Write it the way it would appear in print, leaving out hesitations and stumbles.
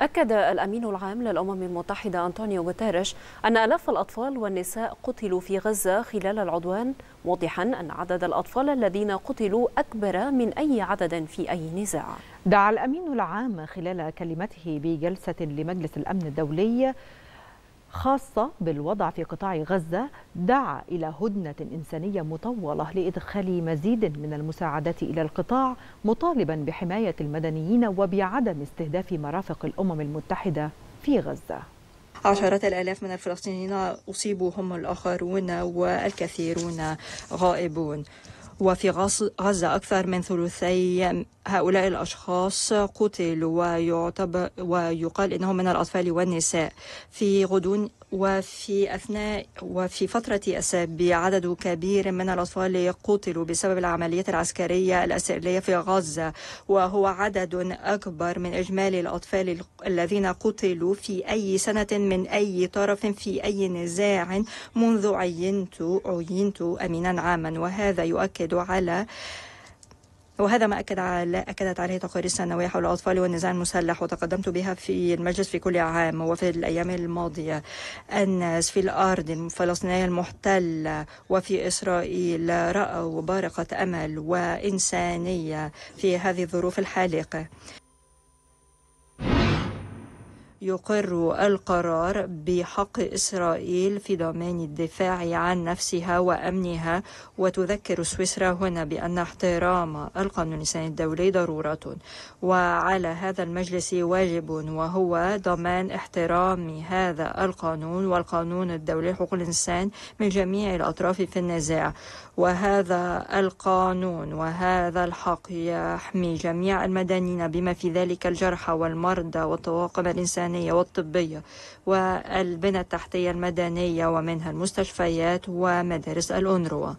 أكد الأمين العام للأمم المتحدة انطونيو غوتيريش أن آلاف الأطفال والنساء قتلوا في غزة خلال العدوان، موضحا أن عدد الأطفال الذين قتلوا أكبر من أي عدد في أي نزاع. دعا الأمين العام خلال كلمته بجلسة لمجلس الأمن الدولي خاصة بالوضع في قطاع غزة، دعا إلى هدنة إنسانية مطولة لإدخال مزيد من المساعدات إلى القطاع، مطالبا بحماية المدنيين وبعدم استهداف مرافق الأمم المتحدة في غزة. عشرات الآلاف من الفلسطينيين أصيبوا، هم الآخرون والكثيرون غائبون. وفي غزة أكثر من ثلثي هؤلاء الأشخاص قتلوا، ويقال إنهم من الأطفال والنساء. في غضون وفي فترة أسابيع عدد كبير من الأطفال قتلوا بسبب العمليات العسكرية الإسرائيلية في غزة، وهو عدد أكبر من إجمالي الأطفال الذين قتلوا في أي سنة من أي طرف في أي نزاع منذ عينت أمينا عاما. وهذا يؤكد على أكدت عليه تقارير السنوية حول الأطفال والنزاع المسلح، وتقدمت بها في المجلس في كل عام. وفي الأيام الماضية الناس في الأرض الفلسطينية المحتلة وفي إسرائيل رأوا بارقة أمل وإنسانية في هذه الظروف الحالقة. يقر القرار بحق إسرائيل في ضمان الدفاع عن نفسها وأمنها، وتذكر سويسرا هنا بأن احترام القانون الإنساني الدولي ضرورة، وعلى هذا المجلس واجب وهو ضمان احترام هذا القانون والقانون الدولي لحقوق الإنسان من جميع الأطراف في النزاع. وهذا القانون وهذا الحق يحمي جميع المدنيين بما في ذلك الجرحى والمرضى والطواقم الإنسانية والطبية والبنى التحتية المدنية، ومنها المستشفيات ومدارس الأونروا.